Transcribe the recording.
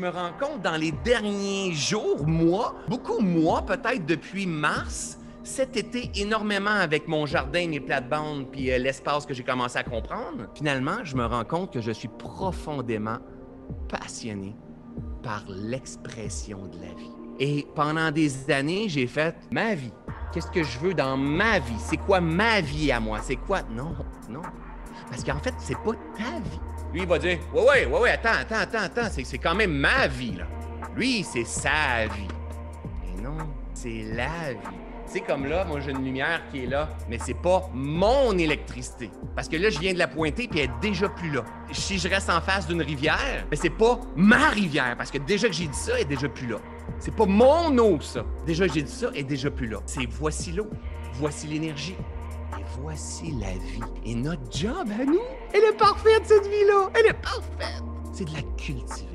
Je me rends compte dans les derniers jours, mois, beaucoup mois, peut-être depuis mars, cet été, énormément avec mon jardin, mes plates-bandes, puis l'espace que j'ai commencé à comprendre. Finalement, je me rends compte que je suis profondément passionné par l'expression de la vie. Et pendant des années, j'ai fait ma vie. Qu'est-ce que je veux dans ma vie? C'est quoi ma vie à moi? C'est quoi? Non, non. Parce qu'en fait, c'est pas ta vie. Lui, il va dire « Ouais, attends, c'est quand même ma vie, là. » Lui, c'est sa vie. Et non, c'est la vie. C'est comme là, moi, j'ai une lumière qui est là, mais c'est pas mon électricité. Parce que là, je viens de la pointer, puis elle est déjà plus là. Si je reste en face d'une rivière, mais c'est pas ma rivière, parce que déjà que j'ai dit ça, elle est déjà plus là. C'est pas mon eau, ça. Déjà que j'ai dit ça, elle est déjà plus là. C'est voici l'eau, voici l'énergie. Et voici la vie. Et notre job à nous, elle est parfaite, cette vie-là. Elle est parfaite. C'est de la cultiver.